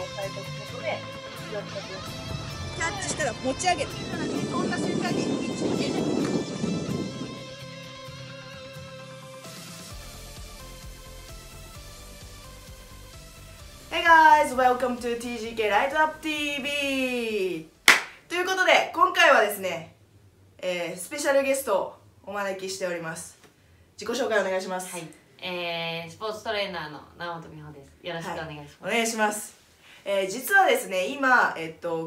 を変えておくことでやってます。キャッチしたら持ち上げる。飛んだ瞬間にHey guys, welcome to T.G.K. Light Up TV! ということで、今回はですね、スペシャルゲストをお招きしております。自己紹介お願いします。はい、スポーツトレーナーの直本美穂です。よろしくお願いします。はい、お願いします。実はですね、今、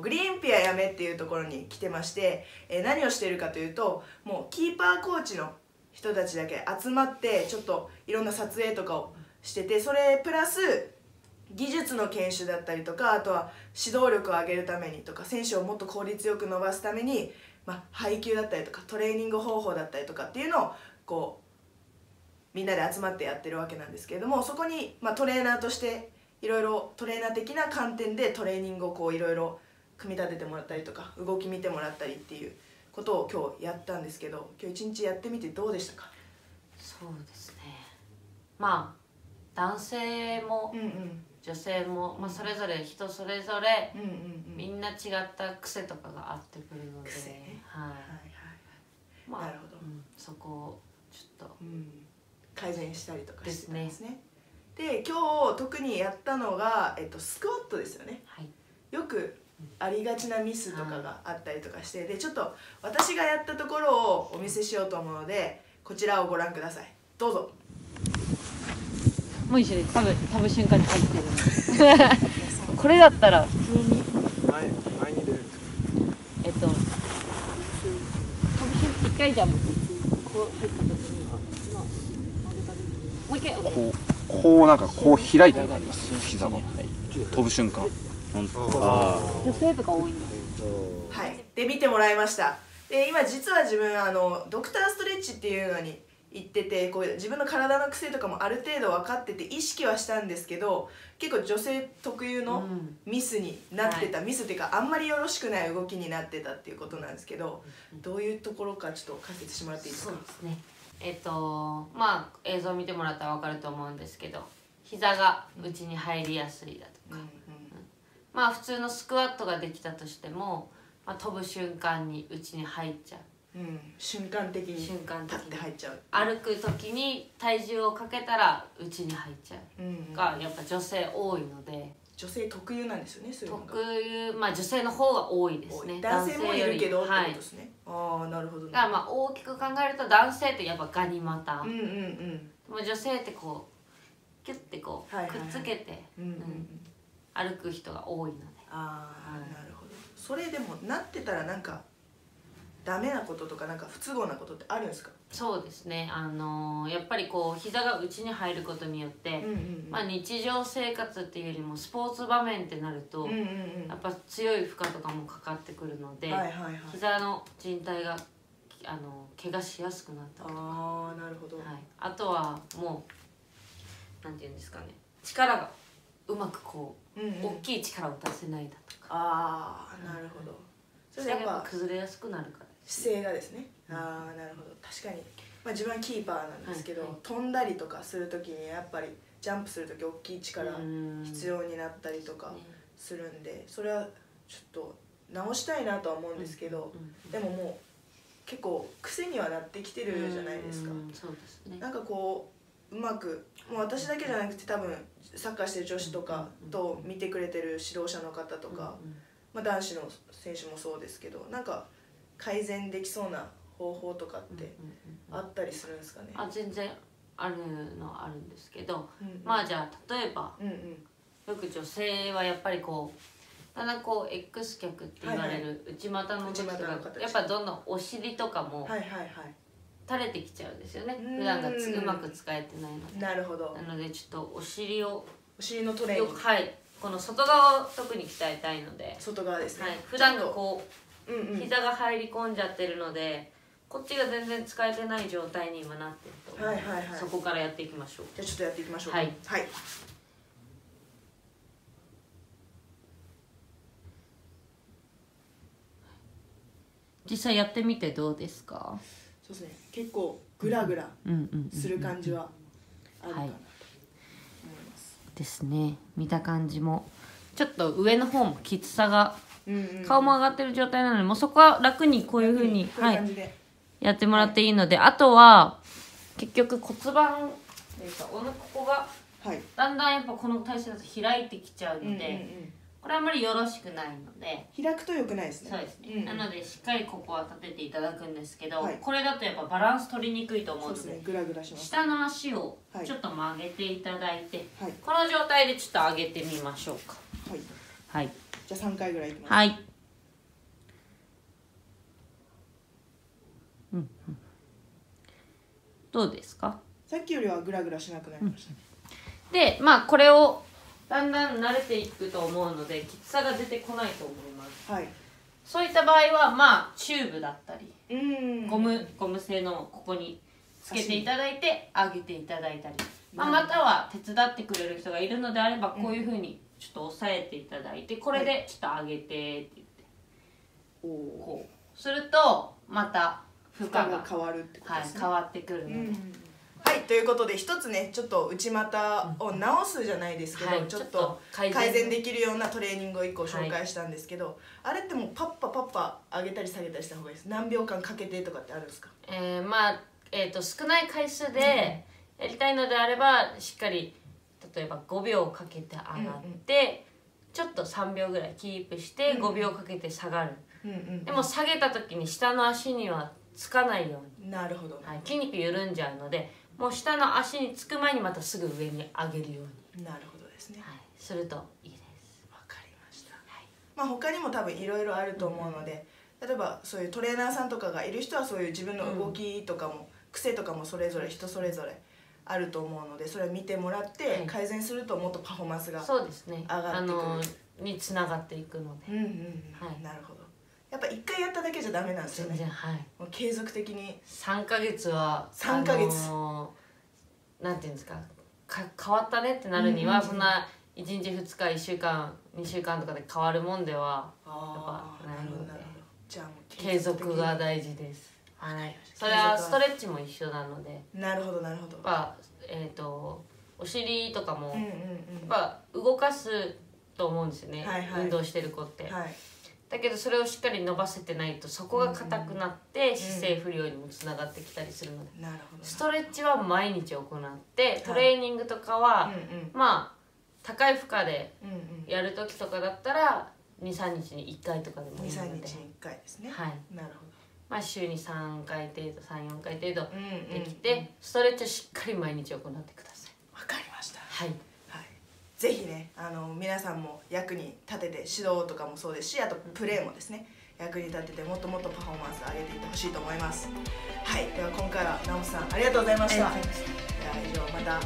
グリーンピアやめっていうところに来てまして、何をしているかというと、もうキーパーコーチの人たちだけ集まって、ちょっといろんな撮影とかをしてて、それプラス、技術の研修だったりとか、あとは指導力を上げるためにとか、選手をもっと効率よく伸ばすために、配球だったりとかトレーニング方法だったりとかっていうのをこうみんなで集まってやってるわけなんですけれども、そこに、トレーナーとしていろいろトレーナー的な観点でトレーニングをいろいろ組み立ててもらったりとか、動き見てもらったりっていうことを今日やったんですけど、今日一日やってみてどうでしたか？そうですね、男性も、女性も、それぞれ人それぞれみんな違った癖とかがあってくるので、そこをちょっと、改善したりとかしてたんですね。で、今日特にやったのが、スクワットですよね。はい、よくありがちなミスとかがあったりとかして、でちょっと私がやったところをお見せしようと思うので、こちらをご覧ください。どうぞ。もう一緒で多分瞬間に入ってるこれだったら普通に前に出る一回じゃん、こう入った時にもう一回こうなんかこう開いてる感じがする。膝が飛ぶ瞬間、女性とか多いんだ。はい、で見てもらいました。で、今実は自分ドクターストレッチっていうのに言ってて、こう自分の体の癖とかもある程度分かってて意識はしたんですけど、結構女性特有のミスになってた、ミスっていうかあんまりよろしくない動きになってたっていうことなんですけど、どういうところかちょっと解説してもらっていいですか？そうですね、映像見てもらったら分かると思うんですけど、膝が内に入りやすいだとか、普通のスクワットができたとしても、飛ぶ瞬間に内に入っちゃう。瞬間的にパッて入っちゃう。歩く時に体重をかけたら内に入っちゃうがやっぱ女性多いので、女性特有なんですよね。特有、女性の方が多いですね。男性もいるけどってことですね。ああ、なるほど。だから大きく考えると男性ってやっぱガニ股、女性ってこうキュッてこうくっつけて歩く人が多いので。ああ、なるほど。それでもなってたらなんかダメなこととか、なんか不都合なことってあるんですか？そうですね、やっぱりこう膝が内に入ることによって、日常生活っていうよりもスポーツ場面ってなると、やっぱ強い負荷とかもかかってくるので、膝の靭帯が怪我しやすくなったりとか。ああ、なるほど。あとはもうなんていうんですかね、力がうまくこう、大きい力を出せないだとか。ああ、なるほど。それやっぱ崩れやすくなるから。姿勢がですね。ああ、なるほど。確かに、自分はキーパーなんですけど、飛んだりとかするときにやっぱりジャンプするとき大きい力必要になったりとかするんで、それはちょっと直したいなとは思うんですけど、でももう結構癖にはなってきてるじゃないですか。そうですね。なんかこううまく、もう私だけじゃなくて多分サッカーしてる女子とかと見てくれてる指導者の方とか、男子の選手もそうですけど、なんか改善できそうな方法とかってあったりするんですかね？全然あるのはあるんですけど、じゃあ例えば、よく女性はやっぱりこうだんだんこう X 脚って言われる内股の時とか、やっぱどんどんお尻とかも垂れてきちゃうんですよね。普段がうまく使えてないので。なるほど。なのでちょっとお尻のトレーニング。はい。この外側を特に鍛えたいので、外側ですね。普段がこう、膝が入り込んじゃってるので、こっちが全然使えてない状態に今なってると思うので、そこからやっていきましょう。じゃあちょっとやっていきましょう。はい。はい。実際やってみてどうですか？そうですね。結構グラグラする感じはあるかな。ですね、見た感じもちょっと上の方もきつさが、顔も上がってる状態なので、もうそこは楽にこういう風に、はい、やってもらっていいので、あとは結局骨盤というか、ここがだんだんやっぱこの体勢だと開いてきちゃうので、これあんまりよろしくないので、開くと良くないですね。そうですね。なのでしっかりここは立てていただくんですけど、これだとやっぱバランス取りにくいと思うので、下の足をちょっと曲げていただいて、この状態でちょっと上げてみましょうか。はい。じゃあ3回ぐらいいきます。はい。どうですか？さっきよりはグラグラしなくなりましたね。で、まあこれをだんだん慣れていくと思うので、きつさが出てこないと思います。はい、そういった場合は、まあチューブだったり、ゴム製のここにつけていただいて上げていただいたり、まあ、または手伝ってくれる人がいるのであれば、こういうふうにちょっと押さえていただいて、これでちょっと上げてって言って、こうするとまた負荷が変わるってことですね。はい、変わってくるので。はい、ということで一つね、ちょっと内股を直すじゃないですけど、ちょっと改善できるようなトレーニングを1個紹介したんですけど、あれってもうパッパパッパ上げたり下げたりした方がいいです。何秒間かけてとかってあるんですか？まあ、少ない回数でやりたいのであれば、しっかり例えば5秒かけて上がって、ちょっと3秒ぐらいキープして5秒かけて下がる。でも下げた時に下の足にはつかないように。なるほど。はい、筋肉緩んじゃうので、もう下の足につく前にまたすぐ上に上げるように。なるほどですね。はい、するといいです。わかりました。はい、まあ他にも多分いろいろあると思うので、例えばそういうトレーナーさんとかがいる人はそういう自分の動きとかも、癖とかもそれぞれ人それぞれあると思うので、それを見てもらって改善するともっとパフォーマンスが上がってくる、につながっていくので。なるほど。やっぱ1回やっただけじゃダメなんですよね。全然、はい、もう継続的に3ヶ月は3ヶ月、なんていうんですか、変わったねってなるには、そんな1日2日1週間2週間とかで変わるもんではやっぱないので、じゃあもう継続が大事です。はい、それはストレッチも一緒なので。なるほどなるほど。お尻とかもやっぱ動かすと思うんですよね、運動してる子って。はい、だけどそれをしっかり伸ばせてないと、そこが硬くなって姿勢不良にもつながってきたりするので、ストレッチは毎日行って、トレーニングとかはまあ高い負荷でやる時とかだったら23日に1回とかでもいいので、23日に1回ですね。はい、なるほど。まあ週に3回程度34回程度できて、ストレッチをしっかり毎日行ってください。わかりました。はい、ぜひね、皆さんも役に立てて、指導とかもそうですし、あとプレーもですね、役に立ててもっともっとパフォーマンス上げていってほしいと思います。はい、では今回はなおさんありがとうございました。では以上、また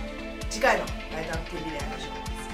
次回の「ライトアップTV」で会いましょう。